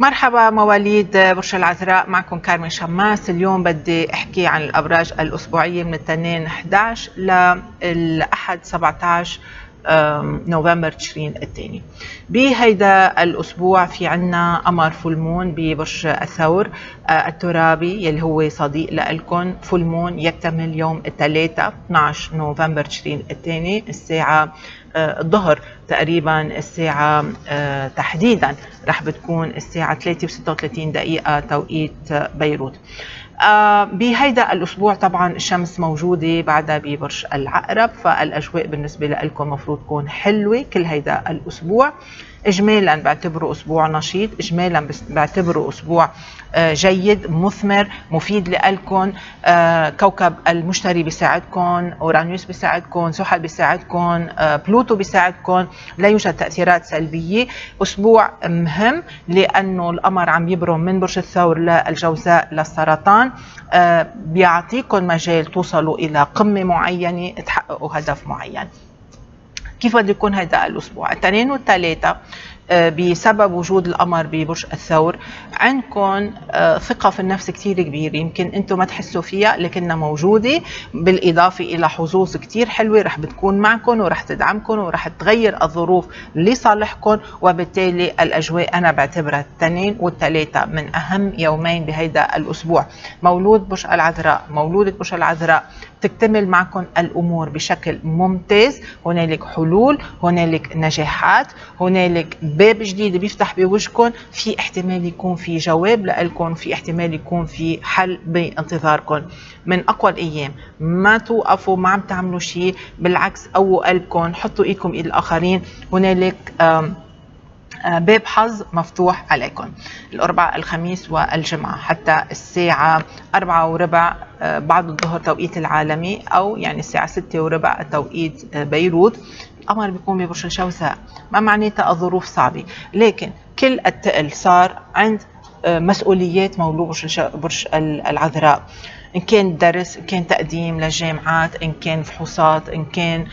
مرحبا مواليد برج العذراء، معكم كارمن شماس. اليوم بدي احكي عن الابراج الاسبوعيه من الاثنين 11 للاحد 17 نوفمبر تشرين الثاني. بهيدا الاسبوع في عنا قمر فول مون ببرج الثور الترابي يلي هو صديق لإلكن. فول مون يكتمل يوم الثلاثاء 12 نوفمبر تشرين الثاني الساعه الظهر تقريبا، الساعه تحديدا رح بتكون الساعه 3:36 توقيت بيروت. بهيدا الاسبوع طبعا الشمس موجوده بعدها ببرج العقرب، فالاجواء بالنسبه لكم المفروض تكون حلوه كل هيدا الاسبوع. اجمالا بعتبره اسبوع نشيط، اجمالا بعتبره اسبوع جيد مثمر مفيد لكم. كوكب المشتري بيساعدكم، اورانيوس بيساعدكم، زحل بيساعدكم، بلوتو بيساعدكم، لا يوجد تاثيرات سلبيه. اسبوع مهم لانه القمر عم يبرم من برج الثور للجوزاء للسرطان، بيعطيكم مجال توصلوا الى قمه معينه، تحققوا هدف معين. كيف بده يكون هذا الاسبوع؟ الاثنين والثلاثاء بسبب وجود القمر ببرج الثور عندكم ثقه في النفس كثير كبيره، يمكن انتم ما تحسوا فيها لكنها موجوده، بالاضافه الى حظوظ كثير حلوه رح بتكون معكم ورح تدعمكم ورح تغير الظروف لصالحكم، وبالتالي الاجواء انا بعتبرها الاثنين والثلاثاء من اهم يومين بهيدا الاسبوع. مولود برج العذراء، مولوده برج العذراء تكتمل معكم الامور بشكل ممتاز، هنالك حلول، هنالك نجاحات، هنالك باب جديد بيفتح بوجهكم، في احتمال يكون في جواب لكم، في احتمال يكون في حل بانتظاركم. من اقوى الايام، ما توقفوا، ما عم تعملوا شيء، بالعكس قووا قلبكم، حطوا ايدكم ايد الاخرين، هنالك باب حظ مفتوح عليكم. الاربعاء، الخميس والجمعه حتى الساعه 4:15 بعد الظهر توقيت العالمي، او يعني الساعه 6:15 توقيت بيروت. القمر بيكون ببرج الجوزاء، ما معناتها الظروف صعبه، لكن كل الثقل صار عند مسؤوليات مولود برج العذراء، إن كان درس، إن كان تقديم للجامعات، إن كان فحوصات، إن كان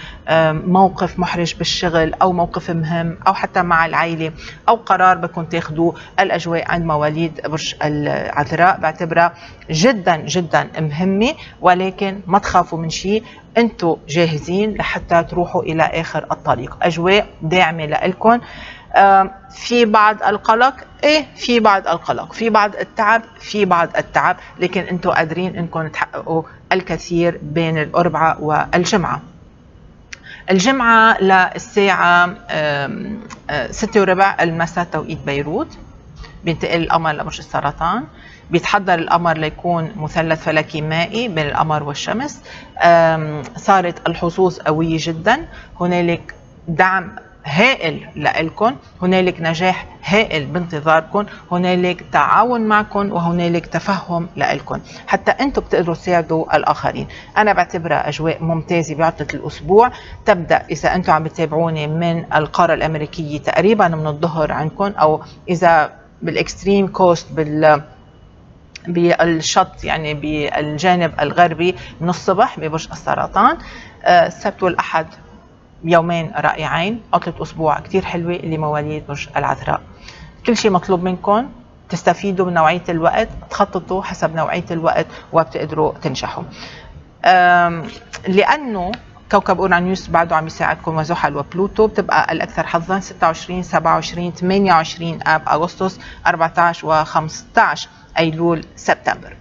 موقف محرج بالشغل أو موقف مهم أو حتى مع العائلة أو قرار بدكم تاخدوه. الأجواء عند مواليد برج العذراء بعتبرها جدا جدا مهمة، ولكن ما تخافوا من شيء، أنتوا جاهزين لحتى تروحوا إلى آخر الطريق. أجواء داعمة لإلكم، في بعض القلق، في بعض القلق، في بعض التعب، لكن انتم قادرين انكم تحققوا الكثير بين الاربعاء والجمعه. الجمعه للساعه 6:15 المساء توقيت بيروت بينتقل القمر لبرج السرطان. بيتحضر القمر ليكون مثلث فلكي مائي بين القمر والشمس. صارت الحظوظ قويه جدا، هنالك دعم هائل لإلكم، هنالك نجاح هائل بانتظاركم، هنالك تعاون معكم، وهنالك تفهم لإلكم، حتى انتم بتقدروا تساعدوا الاخرين. انا بعتبرها اجواء ممتازه بعطله الاسبوع. تبدا اذا انتم عم بتتابعوني من القاره الامريكيه تقريبا من الظهر عندكم، او اذا بالاكستريم كوست بالشط يعني بالجانب الغربي من الصبح ببرج السرطان. السبت والاحد يومين رائعين، عطلة أسبوع كتير حلوة لمواليد برج العذراء. كل شيء مطلوب منكم تستفيدوا من نوعية الوقت، تخططوا حسب نوعية الوقت وبتقدروا تنجحوا. لأنه كوكب اورانيوس بعده عم يساعدكم، وزحل وبلوتو، بتبقى الاكثر حظا 26 27 28 اب اغسطس 14 و15 ايلول سبتمبر.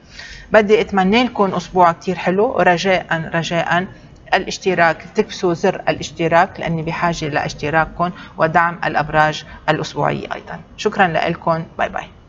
بدي اتمنى لكم اسبوع كتير حلو. رجاء الاشتراك، تكبسوا زر الاشتراك لاني بحاجه لاشتراككم ودعم الابراج الاسبوعيه ايضا. شكرا لكم، باي باي.